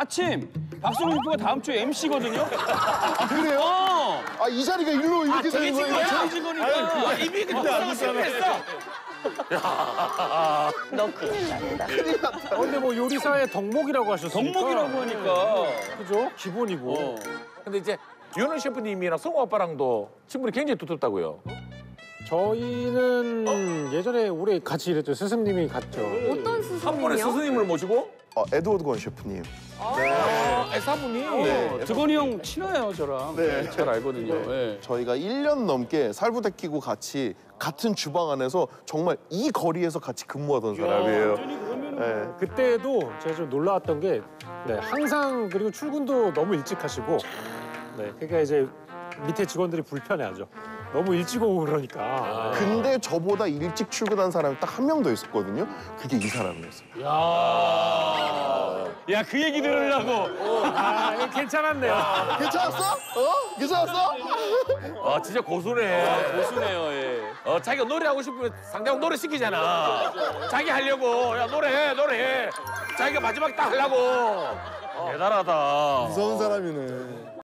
마침 박성우 셰프가 다음 주에 MC거든요. 아, 그래요? 어. 아, 이 자리가 일로 이렇게 되는 거예요? 정해진 거니까. 이미 그때 안 했어. 야, 너 큰일 난다. 큰일 났다. 근데 뭐 요리사의 덕목이라고 하셨으니까. 덕목이라고 하니까. 그죠? 기본이고. 어. 근데 이제 윤호 셰프님이랑 성우 아빠랑도 친분이 굉장히 두텁다고요. 저희는 예전에 오래 같이 일했죠. 스승님이 갔죠. 어떤 스승님이요? 한 번에 스승님을 모시고? 에드워드 권 셰프님. 네. 사부님. 네. 드건이 형 친해요, 저랑. 네. 네. 잘 알거든요. 네. 네. 저희가 1년 넘게 살부대 끼고 같이 같은 주방 안에서 정말 이 거리에서 같이 근무하던 사람이에요. 네. 그때도 제가 좀 놀라웠던 게 항상 그리고 출근도 너무 일찍 하시고 그러니까 이제 밑에 직원들이 불편해하죠. 너무 일찍 오고 그러니까. 아. 근데 저보다 일찍 출근한 사람이 딱 한 명 더 있었거든요. 그게 이 사람이었어요. 야, 그 얘기 들으려고. 아, 괜찮았네요. 괜찮았어? 어? 괜찮았어? 아, 진짜 고수네. 고수네요, 예. 자기가 노래하고 싶으면 상대방 노래 시키잖아. 자기 하려고. 야, 노래해, 노래해. 자기가 마지막 딱 하려고. 대단하다. 무서운 사람이네.